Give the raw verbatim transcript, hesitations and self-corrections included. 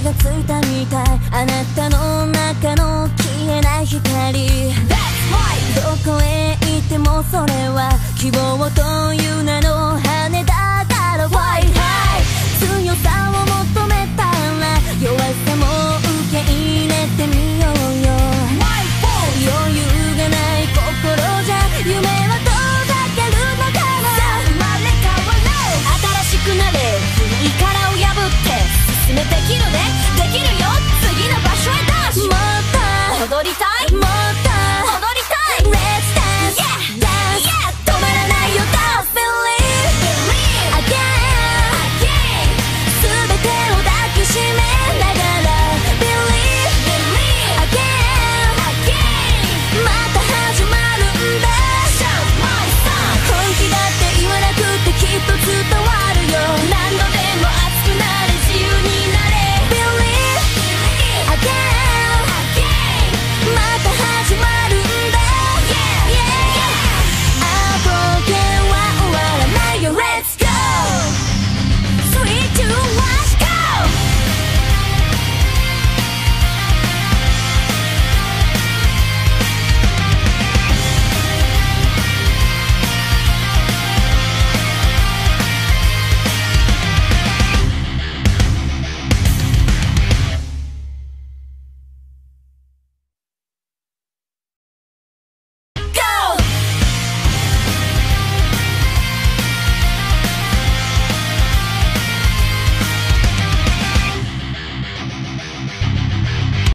火がついたみたい。あなたの中の消えない光。 That's right! どこへ行ってもそれは希望という名の羽田だろう。 Why? 強さを求めたら弱さも受け入れてみようよ。 Why? 余裕がない心じゃ夢は遠ざけるのかな。生まれ変われ、新しくなれ、国からを破って進めてきるね。